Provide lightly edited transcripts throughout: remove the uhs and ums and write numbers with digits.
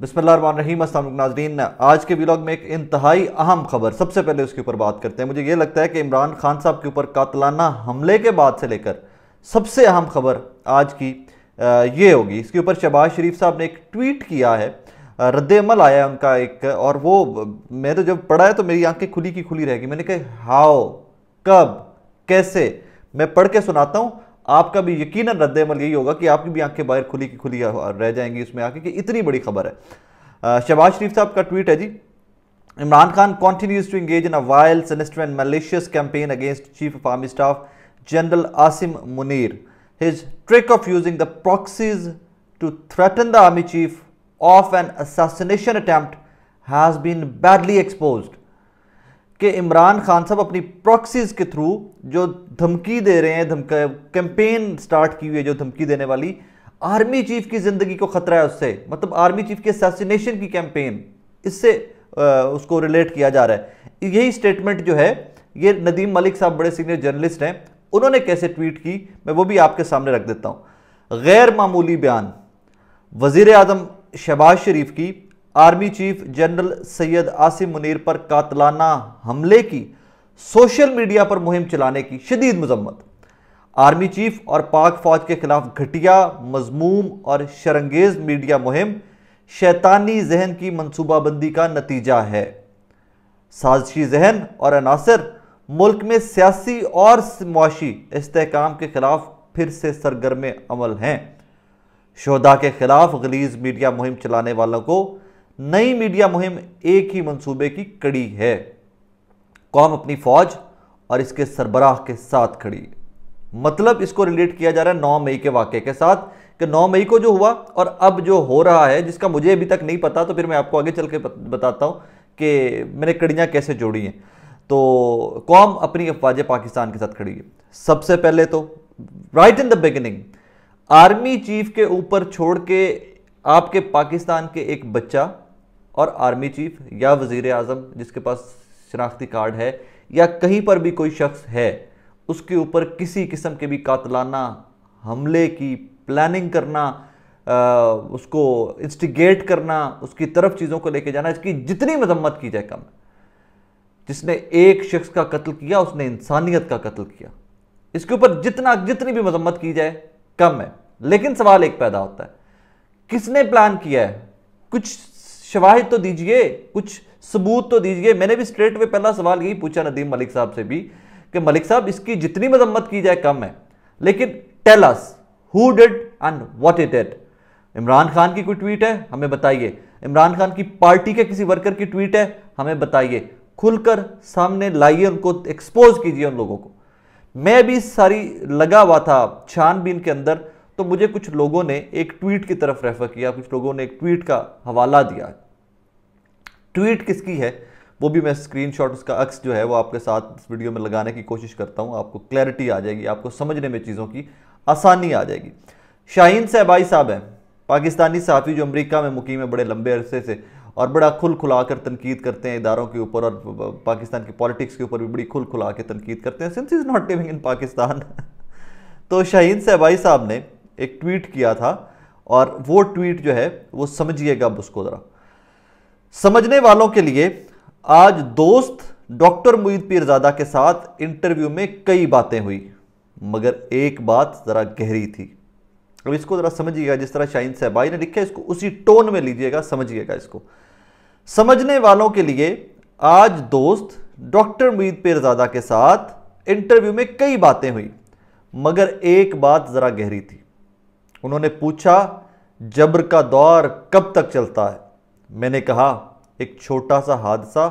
बिस्मिल्लाहिर्रहमानिर्रहीम अस्सलाम नाज़रीन, आज के व्लॉग में एक इंतहाई अहम खबर, सबसे पहले उसके ऊपर बात करते हैं। मुझे ये लगता है कि इमरान खान साहब के ऊपर कातलाना हमले के बाद से लेकर सबसे अहम खबर आज की ये होगी। इसके ऊपर शहबाज शरीफ साहब ने एक ट्वीट किया है, रद्दमल आया उनका एक, और वो मैं तो जब पढ़ा है तो मेरी आंखें खुली की खुली रहेगी। मैंने कहा हाओ, कब, कैसे, मैं पढ़ के सुनाता हूँ, आपका भी यकीनन रद्दमल यही होगा कि आपकी भी आंखें बाहर खुली की खुली रह जाएंगी इसमें आके, कि इतनी बड़ी खबर है। शहबाज शरीफ साहब का ट्वीट है जी, Imran Khan continues to engage in a wild, sinister and malicious campaign against chief of army staff general Asim Munir. His trick of using the proxies to threaten the army chief of an assassination attempt has been badly exposed। कि इमरान खान साहब अपनी proxies के through जो धमकी दे रहे हैं, campaign start की हुई है जो धमकी देने वाली, आर्मी चीफ की ज़िंदगी को ख़तरा है उससे, मतलब आर्मी चीफ के असैसिनेशन की कैंपेन, इससे उसको रिलेट किया जा रहा है। यही स्टेटमेंट जो है ये नदीम मलिक साहब बड़े सीनियर जर्नलिस्ट हैं, उन्होंने कैसे ट्वीट की मैं वो भी आपके सामने रख देता हूं। गैर मामूली बयान, वजीर आजम शहबाज शरीफ की army chief general Syed Asim Munir पर कातलाना हमले की सोशल मीडिया पर मुहिम चलाने की शदीद मजम्मत। आर्मी चीफ और पाक फौज के खिलाफ घटिया, मजमूम और शरंगेज मीडिया मुहिम शैतानी जहन की मनसूबाबंदी का नतीजा है। साजिशी जहन और अनासर मुल्क में सियासी और मुआशी इस्तेहकाम के खिलाफ फिर से सरगर्म अमल हैं। शोहदा के खिलाफ गलीज मीडिया मुहिम चलाने वालों को नई मीडिया मुहिम एक ही मंसूबे की कड़ी है। कौम अपनी फौज और इसके सरबराह के साथ खड़ी, मतलब इसको रिलेट किया जा रहा है 9 मई के वाक़े के साथ, कि 9 मई को जो हुआ और अब जो हो रहा है, जिसका मुझे अभी तक नहीं पता, तो फिर मैं आपको आगे चल के बताता हूँ कि मैंने कड़ियाँ कैसे जोड़ी हैं। तो कौम अपनी अफवाज पाकिस्तान के साथ खड़ी है। सबसे पहले तो right in the beginning, army chief के ऊपर छोड़ के आपके पाकिस्तान के एक बच्चा और आर्मी चीफ या वजीर आजम जिसके पास शनाख्ती कार्ड है या कहीं पर भी कोई शख्स है, उसके ऊपर किसी किस्म के भी कातलाना हमले की प्लानिंग करना, उसको इंस्टिगेट करना, उसकी तरफ चीज़ों को लेके जाना, इसकी जितनी मजम्मत की जाए कम। जिसने एक शख्स का कत्ल किया उसने इंसानियत का कत्ल किया, इसके ऊपर जितनी भी मजम्मत की जाए कम है। लेकिन सवाल एक पैदा होता है, किसने प्लान किया है? कुछ शवाहिद तो दीजिए, कुछ सबूत तो दीजिए। मैंने भी स्ट्रेट वे पहला सवाल यही पूछा नदीम मलिक साहब से भी कि मलिक साहब इसकी जितनी मजम्मत की जाए कम है, लेकिन tell us who did and what it did. Imran Khan की कोई ट्वीट है, हमें बताइए। इमरान खान की पार्टी के किसी वर्कर की ट्वीट है, हमें बताइए, खुलकर सामने लाइए, उनको एक्सपोज कीजिए उन लोगों को। मैं भी सारी लगा हुआ था छानबीन के अंदर, तो मुझे कुछ लोगों ने एक ट्वीट की तरफ रेफर किया, कुछ लोगों ने एक ट्वीट का हवाला दिया। ट्वीट किसकी है वो भी मैं स्क्रीनशॉट, उसका अक्स जो है वो आपके साथ इस वीडियो में लगाने की कोशिश करता हूँ, आपको क्लैरिटी आ जाएगी, आपको समझने में चीज़ों की आसानी आ जाएगी। शाहीन सहबाई साहब हैं, पाकिस्तानी सहाफ़ी जो अमरीका में मुकीम है बड़े लंबे अरसे से, और बड़ा खुल खुला कर तनकीद करते हैं इदारों के ऊपर और पाकिस्तान की पॉलिटिक्स के ऊपर भी बड़ी खुल खुला के तनकीद करते हैं, since is not living in Pakistan. तो शाहीन सहबाई साहब ने एक ट्वीट किया था, और वो ट्वीट जो है वो समझिएगा अब उसको ज़रा। समझने वालों के लिए आज दोस्त डॉक्टर मुईद पीरजादा के साथ इंटरव्यू में कई बातें हुई, मगर एक बात ज़रा गहरी थी। अब इसको ज़रा समझिएगा, जिस तरह शाहीन सहबाई ने लिखा है इसको उसी टोन में लीजिएगा, समझिएगा इसको। समझने वालों के लिए आज दोस्त डॉक्टर मुईद पीरजादा के साथ इंटरव्यू में कई बातें हुई, मगर एक बात ज़रा गहरी थी। उन्होंने पूछा जबर का दौर कब तक चलता है? मैंने कहा एक छोटा सा हादसा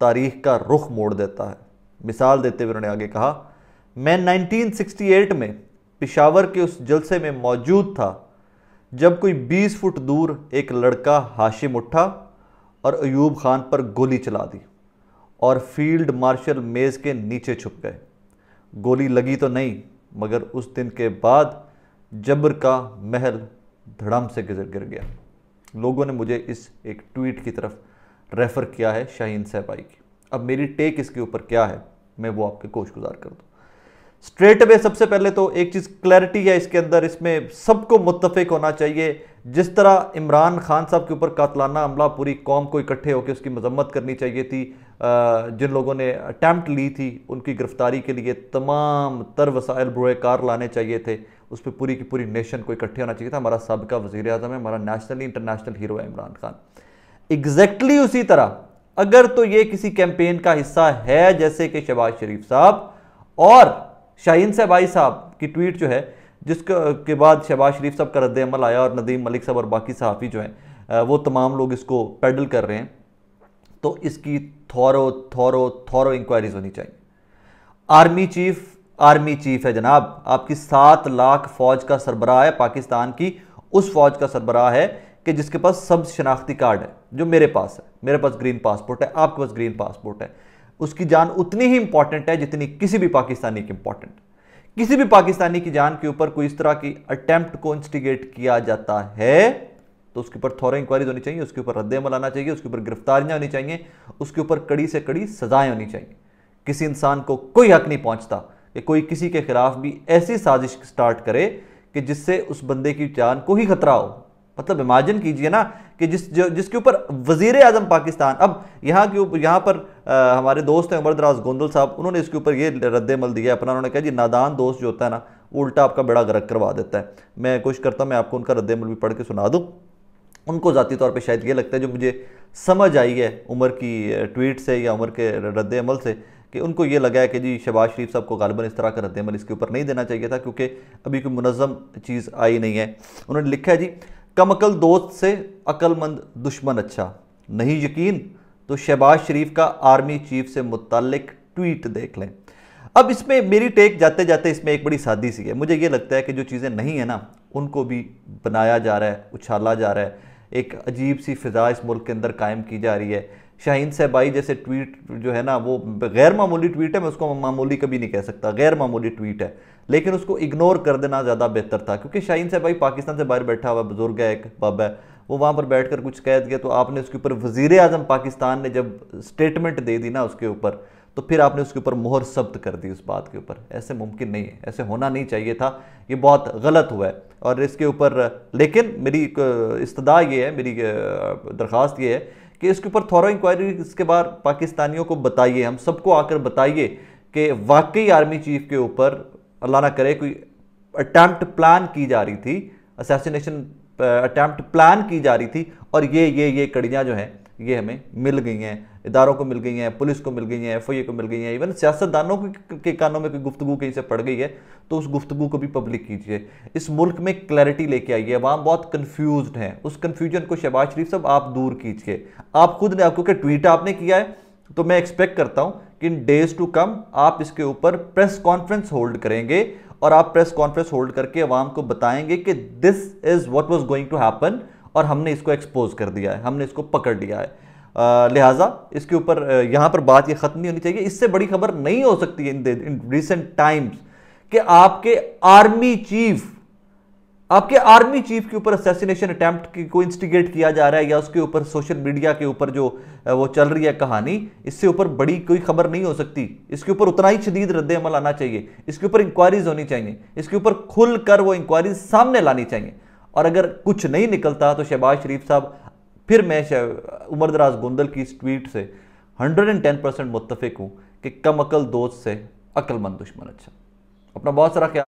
तारीख का रुख मोड़ देता है। मिसाल देते हुए उन्होंने आगे कहा, मैं 1968 में पिशावर के उस जलसे में मौजूद था जब कोई 20 फुट दूर एक लड़का हाशिम उठा और अयूब खान पर गोली चला दी और फील्ड मार्शल मेज़ के नीचे छुप गए। गोली लगी तो नहीं, मगर उस दिन के बाद जबर का महल धड़म से गिर गया। लोगों ने मुझे इस एक ट्वीट की तरफ रेफ़र किया है शाहीन सहबाई की। अब मेरी टेक इसके ऊपर क्या है मैं वो आपके कोश गुजार कर दूँ। स्ट्रेट अवे सबसे पहले तो एक चीज़ क्लैरिटी है इसके अंदर, इसमें सबको मुत्तफिक होना चाहिए। जिस तरह इमरान खान साहब के ऊपर कातलाना हमला, पूरी कौम को इकट्ठे होकर उसकी मजम्मत करनी चाहिए थी। जिन लोगों ने अटैम्प्ट ली थी उनकी गिरफ्तारी के लिए तमाम तर वसाइल बरोकार लाने चाहिए थे, उस पर पूरी की पूरी नेशन को इकट्ठे होना चाहिए था। हमारा सबका वज़ीर आज़म है, हमारा नेशनली इंटरनेशनल हीरो है इमरान खान। एग्जैक्टली उसी तरह अगर तो ये किसी कैंपेन का हिस्सा है जैसे कि शहबाज शरीफ साहब और शाहीन सहबाई साहब की ट्वीट जो है, जिसके बाद शहबाज शरीफ साहब का रद्द-ए-अमल आया और नदीम मलिक साहब और बाकी सहाफ़ी जो हैं वो तमाम लोग इसको पैडल कर रहे हैं, तो इसकी थोरो थोरो थोरो इंक्वायरीज होनी चाहिए। आर्मी चीफ है जनाब, आपकी 7 लाख फौज का सरबराह है, पाकिस्तान की उस फौज का सरबराह है कि जिसके पास सब्ज शनाख्ती कार्ड है, जो मेरे पास है। मेरे पास ग्रीन पासपोर्ट है, आपके पास ग्रीन पासपोर्ट है। उसकी जान उतनी ही इंपॉर्टेंट है जितनी किसी भी पाकिस्तानी की इंपॉर्टेंट। किसी भी पाकिस्तानी की जान के ऊपर कोई इस तरह की अटेम्प्ट को इंस्टिगेट किया जाता है तो उसके ऊपर थोड़ा इंक्वायरीज होनी चाहिए, उसके ऊपर रद्द-ए-अमल आना चाहिए, उसके ऊपर गिरफ्तारियां होनी चाहिए, उसके ऊपर कड़ी से कड़ी सजाएं होनी चाहिए। किसी इंसान को कोई हक नहीं पहुंचता कि कोई किसी के खिलाफ भी ऐसी साजिश स्टार्ट करे कि जिससे उस बंदे की जान को ही खतरा हो। मतलब इमेजिन कीजिए ना कि जिसके ऊपर वजीर आजम पाकिस्तान, अब यहाँ पर हमारे दोस्त हैं उमर दराज गोंदल साहब, उन्होंने इसके ऊपर ये रद्द-ए-अमल दिया अपना। उन्होंने कहा जी नादान दोस्त जो होता है ना वो उल्टा आपका बेड़ा गर्क करवा देता है। मैं कोशिश करता हूँ मैं आपको उनका रद्द-ए-अमल भी पढ़ के सुना दूँ। उनको ज़ाती तौर पे शायद ये लगता है, जो मुझे समझ आई है उमर की ट्वीट से या उमर के रद्द-ए-अमल से, कि उनको ये लगा है कि जी शहबाज शरीफ साहब को गालिबन इस तरह का रद्द-ए-अमल इसके ऊपर नहीं देना चाहिए था क्योंकि अभी कोई मुनज़्ज़म चीज़ आई नहीं है। उन्होंने लिखा है जी कम अकल दोस्त से अक्लमंद दुश्मन अच्छा, नहीं यकीन तो शहबाज शरीफ का आर्मी चीफ से मुतालिक ट्वीट देख लें। अब इसमें मेरी टेक जाते जाते इसमें एक बड़ी सादी सी है। मुझे ये लगता है कि जो चीज़ें नहीं है ना उनको भी बनाया जा रहा है, उछाला जा रहा है। एक अजीब सी फिजा इस मुल्क के अंदर कायम की जा रही है। शाहीन सहबाई जैसे ट्वीट जो है ना वो गैर मामूली ट्वीट है, मैं उसको मामूली कभी नहीं कह सकता, गैर मामूली ट्वीट है, लेकिन उसको इग्नोर कर देना ज़्यादा बेहतर था। क्योंकि शाहीन सहबाई पाकिस्तान से बाहर बैठा हुआ बुजुर्ग है, एक बाबा है, वो वहाँ पर बैठकर कुछ कह दिया तो आपने उसके ऊपर वज़ीर आज़म पाकिस्तान ने जब स्टेटमेंट दे दी ना उसके ऊपर, तो फिर आपने उसके ऊपर मोहर सब्त कर दी उस बात के ऊपर। ऐसे मुमकिन नहीं है, ऐसे होना नहीं चाहिए था, ये बहुत गलत हुआ है। और इसके ऊपर लेकिन मेरी इस्तदा ये है, मेरी दरख्वास्त ये है कि इसके ऊपर थोड़ा इंक्वायरी इसके बाद पाकिस्तानियों को बताइए, हम सबको आकर बताइए कि वाकई आर्मी चीफ के ऊपर अल्लाह ना करे कोई अटैम्प्ट प्लान की जा रही थी, असैसिनेशन अटैम्प्ट प्लान की जा रही थी, और ये कड़ियाँ जो हैं ये हमें मिल गई हैं, इदारों को मिल गई हैं, पुलिस को मिल गई हैं, FOI को मिल गई हैं, इवन सियासतदानों के कानों में कोई गुफ्तगू कहीं से पड़ गई है तो उस गुफ्तगू को भी पब्लिक कीजिए। इस मुल्क में क्लैरिटी लेके आइए, अवाम बहुत कन्फ्यूज्ड हैं, उस कन्फ्यूजन को शहबाज शरीफ साहब आप दूर कीजिए। आप खुद ने आपको क्या ट्वीट आपने किया है, तो मैं एक्सपेक्ट करता हूँ कि इन डेज टू कम आप इसके ऊपर प्रेस कॉन्फ्रेंस होल्ड करेंगे और आप प्रेस कॉन्फ्रेंस होल्ड करके अवाम को बताएंगे कि this is what was going to happen और हमने इसको एक्सपोज कर दिया है, हमने इसको पकड़ लिया है। लिहाजा इसके ऊपर यहाँ पर बात ये ख़त्म नहीं होनी चाहिए। इससे बड़ी खबर नहीं हो सकती है इन रिसेंट टाइम्स कि आपके आर्मी चीफ के ऊपर असैसिनेशन अटैम्प्ट को इंस्टिगेट किया जा रहा है या उसके ऊपर सोशल मीडिया के ऊपर जो वो चल रही है कहानी, इससे ऊपर बड़ी कोई खबर नहीं हो सकती। इसके ऊपर उतना ही शदीद रद्द-ए-अमल आना चाहिए, इसके ऊपर इंक्वायरीज होनी चाहिए, इसके ऊपर खुल कर वो इंक्वायरीज सामने लानी चाहिए। और अगर कुछ नहीं निकलता तो शहबाज शरीफ साहब, फिर मैं उमर दराज गोंदल की इस ट्वीट से 110% मुत्तफिक हूँ कि कम अकल दोस्त से अक्लमंद दुश्मन अच्छा। अपना बहुत सारा ख्याल